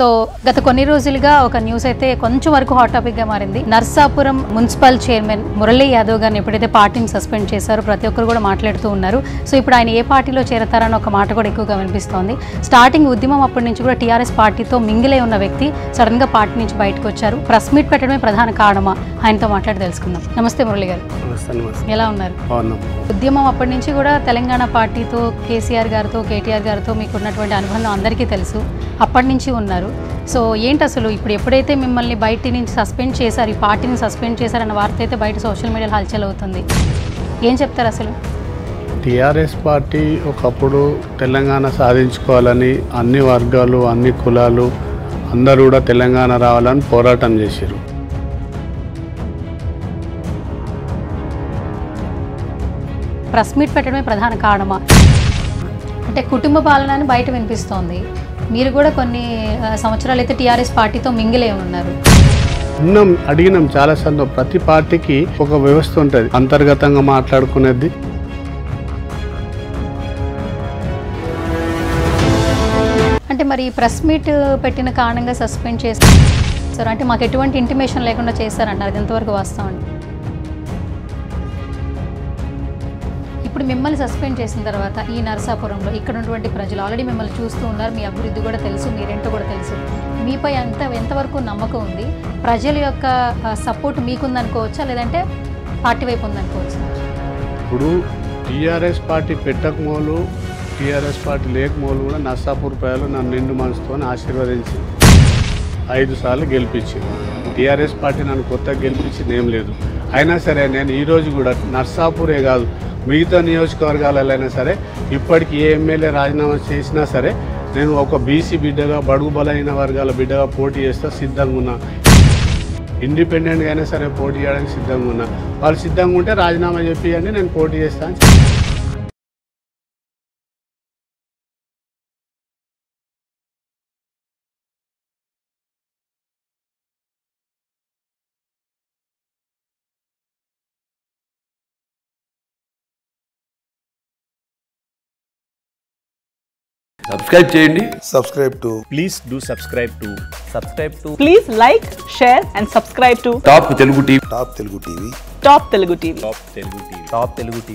So గత కొన్ని రోజులుగా ఒక న్యూస్ అయితే కొంచెం వరకు హాట్ టాపిక్ గా మారింది. నర్సాపురం మున్సిపల్ చైర్మన్ మురళీ యాదవ్ గారిని ఎప్పుడైతే పార్టీని సస్పెండ్ చేశారో ప్రతి ఒక్కరు కూడా మాట్లాడుతూ ఉన్నారు. సో ఇప్పుడు ఆయన ఏ పార్టీలో చేరతారని ఒక మాట కూడా ఎక్కువగా వినిపిస్తోంది. స్టార్టింగ్ ఉద్యమం అప్పటి నుంచి కూడా టీఆర్ఎస్ పార్టీతో మింగిలై ఉన్న వ్యక్తి సడన్ గా పార్టీ నుంచి బయటకు వచ్చారు. ప్రెస్ మీట్ పెట్టడమే ప్రధాన కారణమా? ఆయనతో మాట్లాడి తెలుసుకుందాం. నమస్తే మురళీ గారు, ఎలా ఉన్నారు? ఉద్యమం అప్పటి నుంచి కూడా తెలంగాణ పార్టీతో, కేసీఆర్ గారితో, కేటీఆర్ గారితో మీకున్నటువంటి అనుబంధం అందరికీ తెలుసు, అప్పటి నుంచి ఉన్నారు. సో ఏంటి అసలు ఇప్పుడు ఎప్పుడైతే మిమ్మల్ని బయట నుంచి సస్పెండ్ చేశారు, ఈ పార్టీని సస్పెండ్ చేశారన్న వార్త అయితే బయట సోషల్ మీడియాలో హల్చల్ అవుతుంది. ఏం చెప్తారు అసలు? టీఆర్ఎస్ పార్టీ ఒకప్పుడు తెలంగాణ సాధించుకోవాలని అన్ని వర్గాలు, అన్ని కులాలు అందరూ కూడా తెలంగాణ రావాలని పోరాటం చేశారు. ప్రెస్ మీట్ పెట్టడమే ప్రధాన కారణమా అంటే కుటుంబ పాలన అని బయట వినిపిస్తోంది. మీరు కూడా కొన్ని సంవత్సరాలు అయితే టీఆర్ఎస్ పార్టీతో మింగిలే ఉన్నారు. అడిగినాం చాలా సార్లు. ప్రతి పార్టీకి ఒక వ్యవస్థ ఉంటుంది, అంతర్గతంగా మాట్లాడుకునేది. అంటే మరి ప్రెస్ మీట్ పెట్టిన కారణంగా సస్పెండ్ చేస్తారు అంటే మాకు ఎటువంటి ఇంటిమేషన్ లేకుండా చేశారంటారు. అది ఎంతవరకు వాస్తవం? ఇప్పుడు మిమ్మల్ని సస్పెండ్ చేసిన తర్వాత ఈ నరసాపురంలో ఇక్కడ ఉన్నటువంటి ప్రజలు ఆల్రెడీ మిమ్మల్ని చూస్తూ ఉన్నారు. మీ అభివృద్ధి కూడా తెలుసు, మీరేంటో కూడా తెలుసు. మీపై ఎంతవరకు నమ్మకం ఉంది? ప్రజల యొక్క సపోర్ట్ మీకుందనుకోవచ్చా, లేదంటే పార్టీ వైపు ఉందనుకోవచ్చా? ఇప్పుడు టీఆర్ఎస్ పార్టీ పెట్టకమోలు, టీఆర్ఎస్ పార్టీ లేకమోలు కూడా నర్సాపూర్ ప్రజలు నన్ను నిండు మనసుతో ఆశీర్వదించింది, 5 సార్లు గెలిపించింది. టీఆర్ఎస్ పార్టీ నన్ను కొత్తగా గెలిపించింది ఏం లేదు. అయినా సరే నేను ఈరోజు కూడా నర్సాపూరే కాదు, మిగతా నియోజకవర్గాలైనా సరే ఇప్పటికి ఏ ఎమ్మెల్యే రాజీనామా చేసినా సరే నేను ఒక బీసీ బిడ్డగా, బడుగు బలైన వర్గాల బిడ్డగా పోటీ చేస్తా సిద్ధంగా ఉన్నా. ఇండిపెండెంట్గా అయినా సరే పోటీ చేయడానికి సిద్ధంగా ఉన్నా. వాళ్ళు సిద్ధంగా ఉంటే రాజీనామా చెప్పియండి, నేను పోటీ చేస్తాను. Subscribe చేయండి. Subscribe to. Please like, share and subscribe to Top Telugu TV. Top Telugu TV.